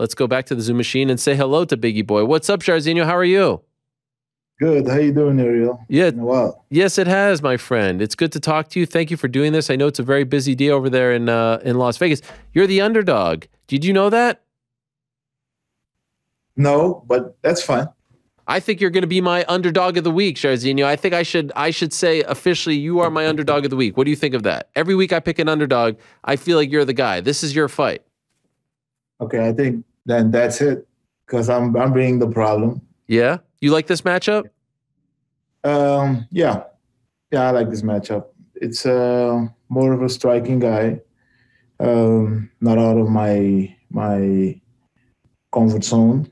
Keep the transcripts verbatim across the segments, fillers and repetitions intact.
Let's go back to the Zoom machine and say hello to Biggie Boy. What's up, Jairzinho? How are you? Good. How you doing, Ariel? Yeah. Wow. Yes, it has, my friend. It's good to talk to you. Thank you for doing this. I know it's a very busy day over there in uh, in Las Vegas. You're the underdog. Did you know that? No, but that's fine. I think you're going to be my underdog of the week, Jairzinho. I think I should I should say officially you are my underdog of the week. What do you think of that? Every week I pick an underdog. I feel like you're the guy. This is your fight. Okay, I think then that's it because I'm I'm being the problem. Yeah. You like this matchup? Um, yeah. Yeah, I like this matchup. It's uh, more of a striking guy. Um, not out of my my comfort zone.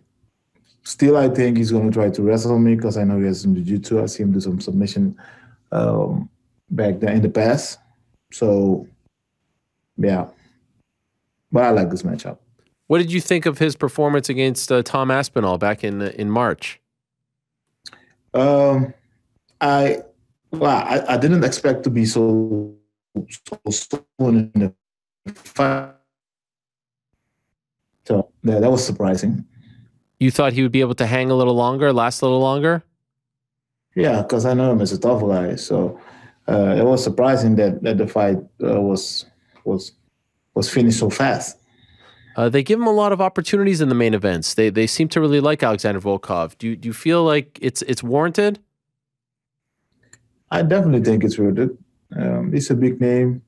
Still, I think he's going to try to wrestle me because I know he has some jiu-jitsu. I see him do some submission um, back there in the past. So, yeah. But I like this matchup. What did you think of his performance against uh, Tom Aspinall back in in March? Um, I, well, I I didn't expect to be so so soon in the fight, so yeah, that was surprising. You thought he would be able to hang a little longer, last a little longer? Yeah, because I know him as a tough guy, so uh, it was surprising that that the fight uh, was was was finished so fast. Uh, they give him a lot of opportunities in the main events. They they seem to really like Alexander Volkov. Do you, do you feel like it's it's warranted? I definitely think it's warranted. Um, he's a big name.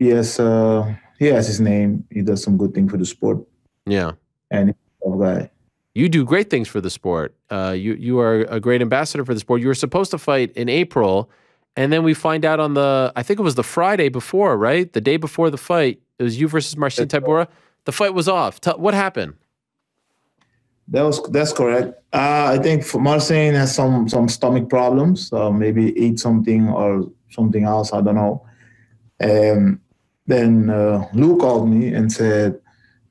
He has uh, he has his name. He does some good thing for the sport. Yeah, and he's a tough guy. You do great things for the sport. Uh, you you are a great ambassador for the sport. You were supposed to fight in April, and then we find out on the I think it was the Friday before, right? The day before the fight, it was you versus Marcin Tybura. The fight was off. T what happened? That was that's correct. Uh, I think Marcin has some some stomach problems. Uh, maybe ate something or something else. I don't know. And then uh, Lou called me and said,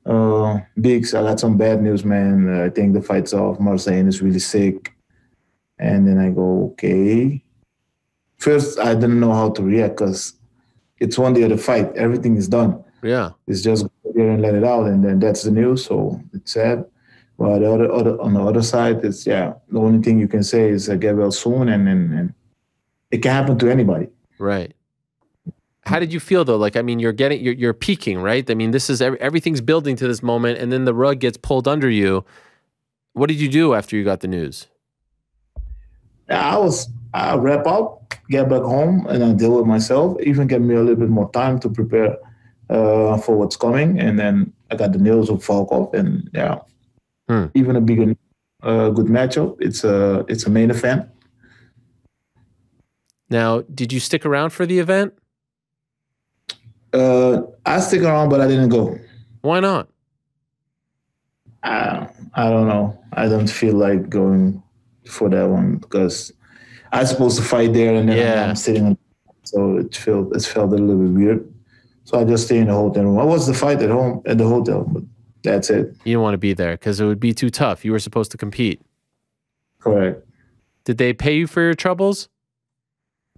uh, "Biggs, I got some bad news, man. Uh, I think the fight's off. Marcin is really sick." And then I go, "Okay." First, I didn't know how to react because it's one day of the fight. Everything is done. Yeah, it's just go there and let it out, and then that's the news. So it's sad. But the other, other, on the other side, it's yeah. The only thing you can say is uh, get well soon, and, and and it can happen to anybody. Right. How did you feel though? Like I mean, you're getting you're you're peaking, right? I mean, this is everything's building to this moment, and then the rug gets pulled under you. What did you do after you got the news? I was I wrap up, get back home, and I deal with myself. Even give me a little bit more time to prepare. Uh, for what's coming, and then I got the news of Volkov, and yeah, hmm. even a bigger, uh, good matchup. It's a it's a main event. Now, did you stick around for the event? Uh, I stick around, but I didn't go. Why not? I I don't know. I don't feel like going for that one because I was supposed to fight there, and then yeah. I'm sitting on, so it felt it felt a little bit weird. So I just stay in the hotel room. I watched the fight at home at the hotel, but that's it. You didn't want to be there because it would be too tough. You were supposed to compete. Correct. Did they pay you for your troubles?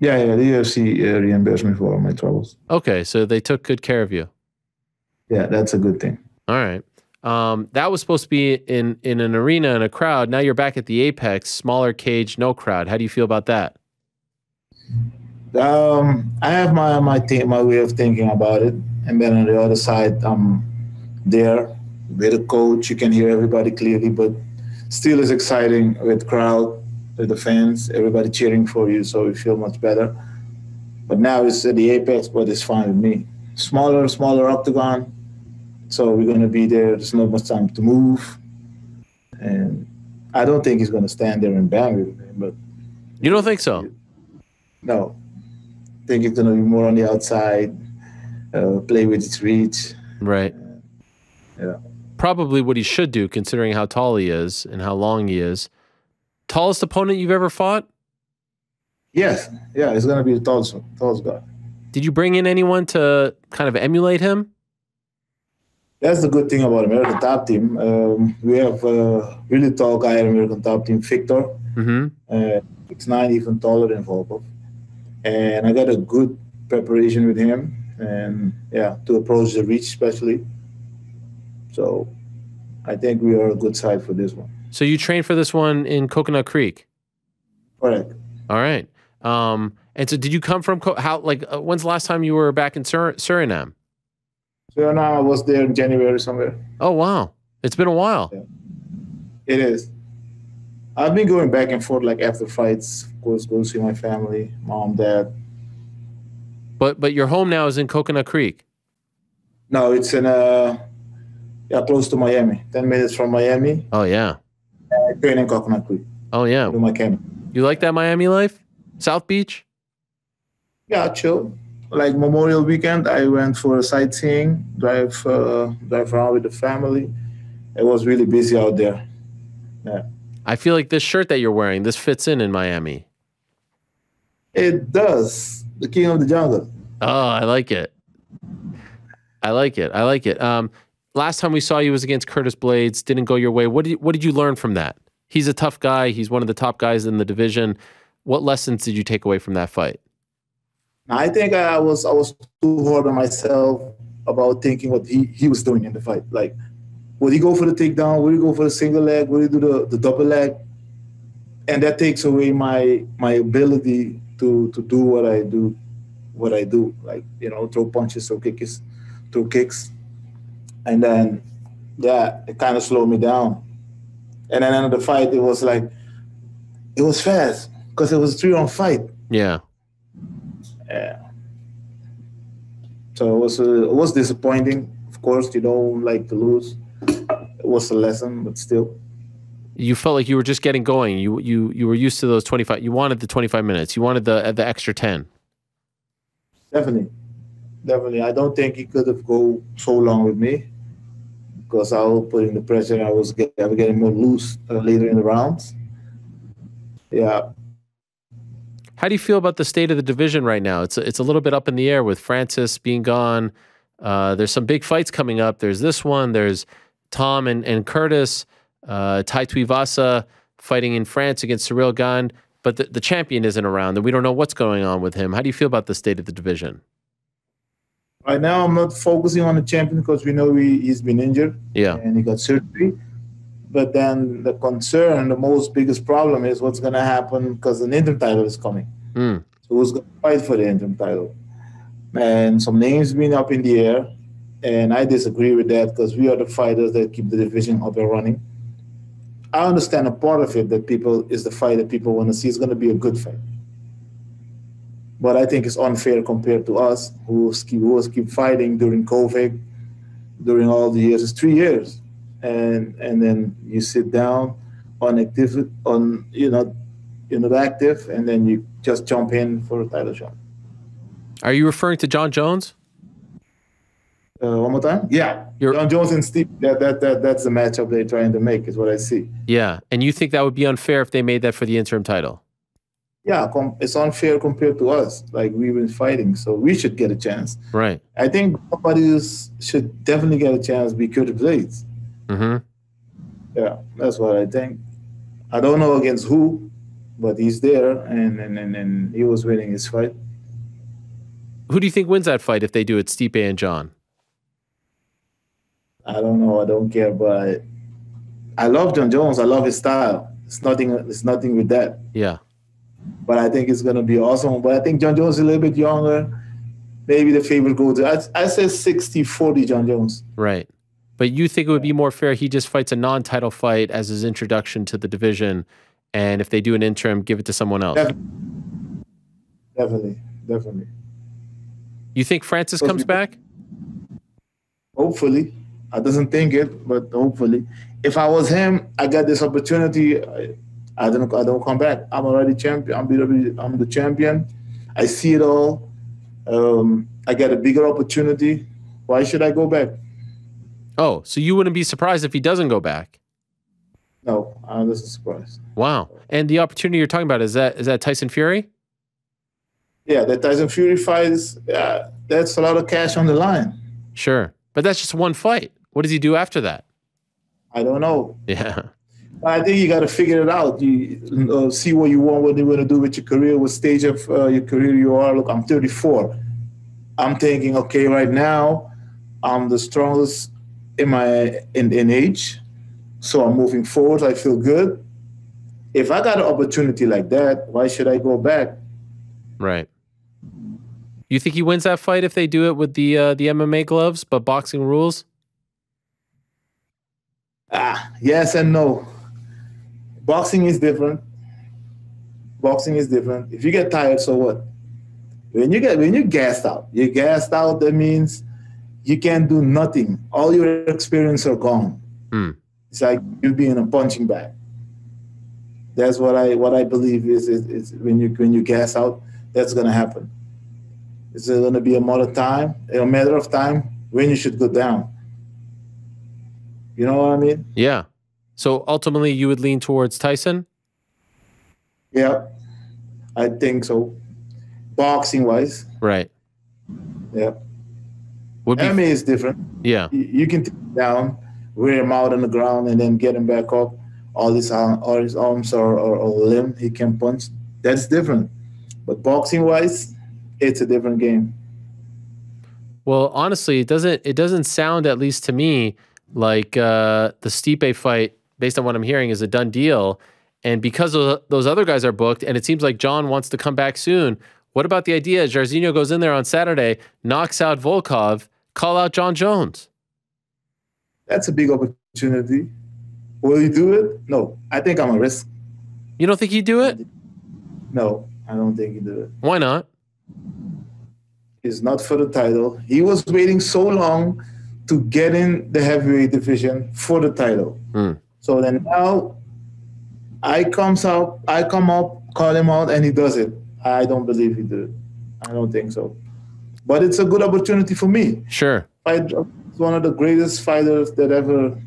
Yeah, yeah. The U F C uh, reimbursed me for all my troubles. Okay, so they took good care of you. Yeah, that's a good thing. All right. Um, that was supposed to be in in an arena and a crowd. Now you're back at the Apex, smaller cage, no crowd. How do you feel about that? Um, I have my my th my way of thinking about it, and then on the other side, I'm there with a coach. You can hear everybody clearly, but still is exciting with crowd, with the fans, everybody cheering for you, so you feel much better. But now it's at the Apex, but it's fine with me. Smaller, smaller octagon, so we're gonna be there. There's not much time to move, and I don't think he's gonna stand there and bang with me. But you don't think so? No. I think it's going to be more on the outside, uh, play with its reach. Right. Uh, yeah. Probably what he should do, considering how tall he is and how long he is. Tallest opponent you've ever fought? Yes. Yeah, it's going to be the tallest, tallest guy. Did you bring in anyone to kind of emulate him? That's the good thing about American Top Team. Um, we have a really tall guy at American Top Team, Victor. Mm-hmm. Uh, six nine, even taller than Volkov. And I got a good preparation with him, and yeah, to approach the reach especially. So I think we are a good side for this one. So you train for this one in Coconut Creek? Correct. All right. Um, and so did you come from, Co how, like, uh, when's the last time you were back in Sur Suriname? Suriname, I was there in January somewhere. Oh, wow. It's been a while. Yeah. It is. I've been going back and forth, like, after fights, of course, going to see my family, mom, dad. But but your home now is in Coconut Creek? No, it's in, uh, yeah, close to Miami, ten minutes from Miami. Oh, yeah. I train in Coconut Creek. Oh, yeah. Do my camp. You like that Miami life? South Beach? Yeah, chill. Like Memorial Weekend, I went for a sightseeing, drive uh, drive around with the family. It was really busy out there. Yeah. I feel like this shirt that you're wearing, this fits in in Miami. It does. The King of the Jungle. Oh, I like it. I like it. I like it. Um, last time we saw you was against Curtis Blaydes. Didn't go your way. What did you, what did you learn from that? He's a tough guy. He's one of the top guys in the division. What lessons did you take away from that fight? I think I was I was too hard on myself about thinking what he, he was doing in the fight. Like, would he go for the takedown? Would he go for the single leg? Would he do the, the double leg? And that takes away my my ability to to do what I do, what I do. Like, you know, throw punches, throw kicks, throw kicks. And then, yeah, it kind of slowed me down. And then end of the fight, it was like, it was fast because it was a three-round fight. Yeah. Yeah. So it was uh, it was disappointing. Of course, you don't like to lose. It was a lesson, but still. You felt like you were just getting going. You you you were used to those twenty-five. You wanted the twenty-five minutes. You wanted the the extra ten. Definitely, definitely. I don't think he could have go so long with me because I was putting the pressure. And I was getting, I was getting more loose uh, later in the rounds. Yeah. How do you feel about the state of the division right now? It's a, it's a little bit up in the air with Francis being gone. Uh, there's some big fights coming up. There's this one. There's Tom and, and Curtis. Uh, Tai Tuivasa fighting in France against Cyril Gane. But the, the champion isn't around. And we don't know what's going on with him. How do you feel about the state of the division? Right now, I'm not focusing on the champion because we know he, he's been injured. Yeah. And he got surgery. But then the concern, the most biggest problem is what's going to happen because an interim title is coming. Mm. So who's going to fight for the interim title? And some names being up in the air. And I disagree with that because we are the fighters that keep the division up and running. I understand a part of it that people is the fight that people want to see. It's going to be a good fight. But I think it's unfair compared to us who keep, who keep fighting during COVID, during all the years. It's three years. And and then you sit down on active on you know you're not active and then you just jump in for a title shot. Are you referring to Jon Jones? Uh, one more time? Yeah. You're Jon Jones and Stipe, that that that that's the matchup they're trying to make is what I see. Yeah. And you think that would be unfair if they made that for the interim title? Yeah, com it's unfair compared to us. Like, we've been fighting, so we should get a chance. Right. I think somebody should definitely get a chance to be Curtis Blaydes. Mm-hmm. Yeah, that's what I think. I don't know against who, but he's there, and, and, and, and he was winning his fight. Who do you think wins that fight if they do it, Stipe and Jon? I don't know. I don't care, but I, I love Jon Jones. I love his style. It's nothing, it's nothing with that. Yeah. But I think it's going to be awesome. But I think Jon Jones is a little bit younger. Maybe the favorite goes to, I, I say sixty forty Jon Jones. Right. But you think it would be more fair he just fights a non-title fight as his introduction to the division, and if they do an interim, give it to someone else? Definitely. Definitely. Definitely. You think Francis comes back? Hopefully. I doesn't think it, but hopefully. If I was him, I got this opportunity, I, I, don't, I don't come back. I'm already champion. I'm, I'm the champion. I see it all. Um, I got a bigger opportunity. Why should I go back? Oh, so you wouldn't be surprised if he doesn't go back? No, I'm just surprised. Wow. And the opportunity you're talking about, is that is that Tyson Fury? Yeah, that Tyson Fury fight, is, uh, that's a lot of cash on the line. Sure. But that's just one fight. What does he do after that? I don't know. Yeah. I think you got to figure it out. You uh, see what you want, what you want to do with your career, what stage of uh, your career you are. Look, I'm thirty-four. I'm thinking, okay, right now, I'm the strongest in my in, in age, So I'm moving forward. I feel good. If I got an opportunity like that, why should I go back? Right. You think he wins that fight if they do it with the uh, the M M A gloves, but boxing rules? Ah, yes and no. Boxing is different. Boxing is different. If you get tired, so what? When you get when you gassed out, you gassed out. That means you can't do nothing. All your experience are gone. Mm. It's like you being a punching bag. That's what I what I believe is is, is when you when you gas out, that's gonna happen. It's gonna be a matter of time, a matter of time when you should go down. You know what I mean? Yeah. So ultimately, you would lean towards Tyson. Yeah, I think so. Boxing wise, right? Yeah. Would be, M M A is different. Yeah, you, you can take him down, wear him out on the ground, and then get him back up. All his, arm, all his arms or, or, or limb, he can punch. That's different. But boxing-wise, it's a different game. Well, honestly, it doesn't, it doesn't sound, at least to me, like uh, the Stipe fight, based on what I'm hearing, is a done deal. And because those other guys are booked, and it seems like Jon wants to come back soon, what about the idea Jairzinho goes in there on Saturday, knocks out Volkov, call out Jon Jones? That's a big opportunity. Will he do it? No. I think I'm a risk. You don't think he'd do it? No, I don't think he'd do it. Why not? It's not for the title. He was waiting so long to get in the heavyweight division for the title. Mm. So then now I comes out, I come up, call him out, and he does it. I don't believe he did it. I don't think so. But it's a good opportunity for me. Sure. Fight one of the greatest fighters that ever...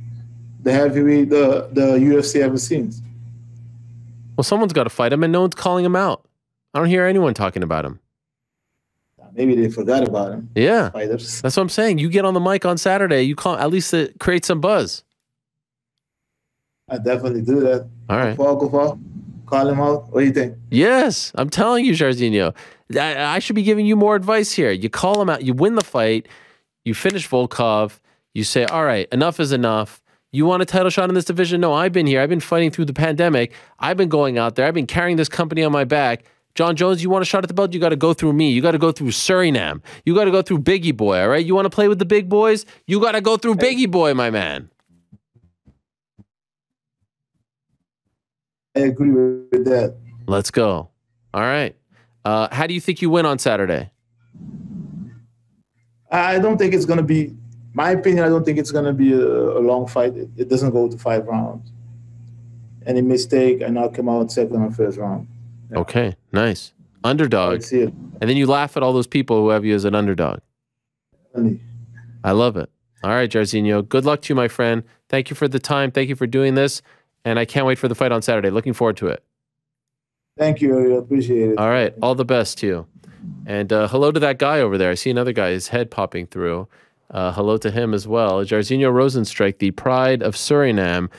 the heavyweight, the, the U F C ever seen. Well, someone's got to fight him, and no one's calling him out. I don't hear anyone talking about him. Maybe they forgot about him. Yeah, fighters. That's what I'm saying. You get on the mic on Saturday, you call, at least it creates some buzz. I definitely do that. All right. Go for, go for. Call him out. What do you think? Yes, I'm telling you, Jairzinho. I, I should be giving you more advice here. You call him out. You win the fight. You finish Volkov. You say, all right, enough is enough. You want a title shot in this division? No, I've been here. I've been fighting through the pandemic. I've been going out there. I've been carrying this company on my back. Jon Jones, you want a shot at the belt? You got to go through me. You got to go through Suriname. You got to go through Biggie Boy, all right? You want to play with the big boys? You got to go through Biggie Boy, my man. I agree with that. Let's go. All right. Uh, how do you think you win on Saturday? I don't think it's going to be... my opinion, I don't think it's going to be a, a long fight. It, it doesn't go to five rounds. Any mistake, I knock him out second or first round. Yeah. Okay, nice. Underdog. That's it. And then you laugh at all those people who have you as an underdog. Funny. I love it. All right, Jairzinho, good luck to you, my friend. Thank you for the time. Thank you for doing this. And I can't wait for the fight on Saturday. Looking forward to it. Thank you, Ariel. Appreciate it. All right, all the best to you. And uh, hello to that guy over there. I see another guy, his head popping through. Uh, hello to him as well. Jairzinho Rozenstruik, the pride of Suriname,